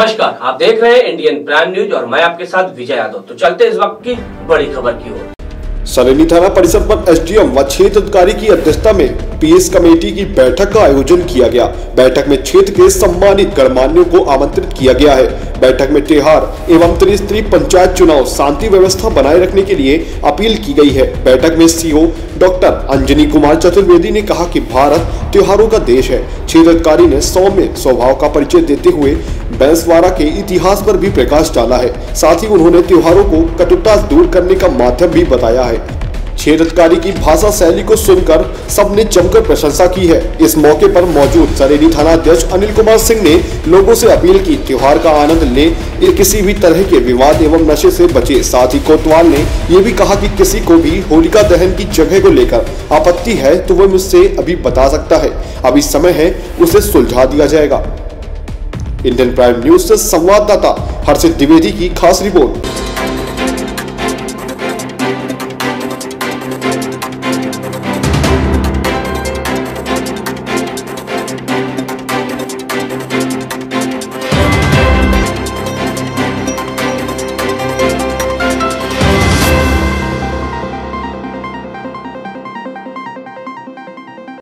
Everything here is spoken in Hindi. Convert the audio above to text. नमस्कार, आप देख रहे हैं इंडियन प्राइम न्यूज और मैं आपके साथ विजय यादव। तो चलते इस वक्त की बड़ी खबर की ओर। सलेनी थाना परिसर पर एसडीएम व क्षेत्र अधिकारी की अध्यक्षता में पीएस कमेटी की बैठक का आयोजन किया गया। बैठक में क्षेत्र के सम्मानित गणमान्यों को आमंत्रित किया गया है। बैठक में त्योहार एवं त्रिस्तरीय पंचायत चुनाव शांति व्यवस्था बनाए रखने के लिए अपील की गई है। बैठक में सीओ डॉक्टर अंजनी कुमार चतुर्वेदी ने कहा कि भारत त्योहारों का देश है। क्षेत्राधिकारी ने सौम्य स्वभाव का परिचय देते हुए बैंसवाड़ा के इतिहास पर भी प्रकाश डाला है। साथ ही उन्होंने त्योहारों को कटुता दूर करने का माध्यम भी बताया है। क्षेत्राधिकारी की भाषा शैली को सुनकर सबने जमकर प्रशंसा की है। इस मौके पर मौजूद सलेनी थाना अध्यक्ष अनिल कुमार सिंह ने लोगों से अपील की त्योहार का आनंद ले, किसी भी तरह के विवाद एवं नशे से बचे। साथ ही कोतवाल ने ये भी कहा कि किसी को भी होलिका दहन की जगह को लेकर आपत्ति है तो वह मुझसे अभी बता सकता है, अभी समय है, उसे सुलझा दिया जाएगा। इंडियन प्राइम न्यूज से संवाददाता हर्षित द्विवेदी की खास रिपोर्ट।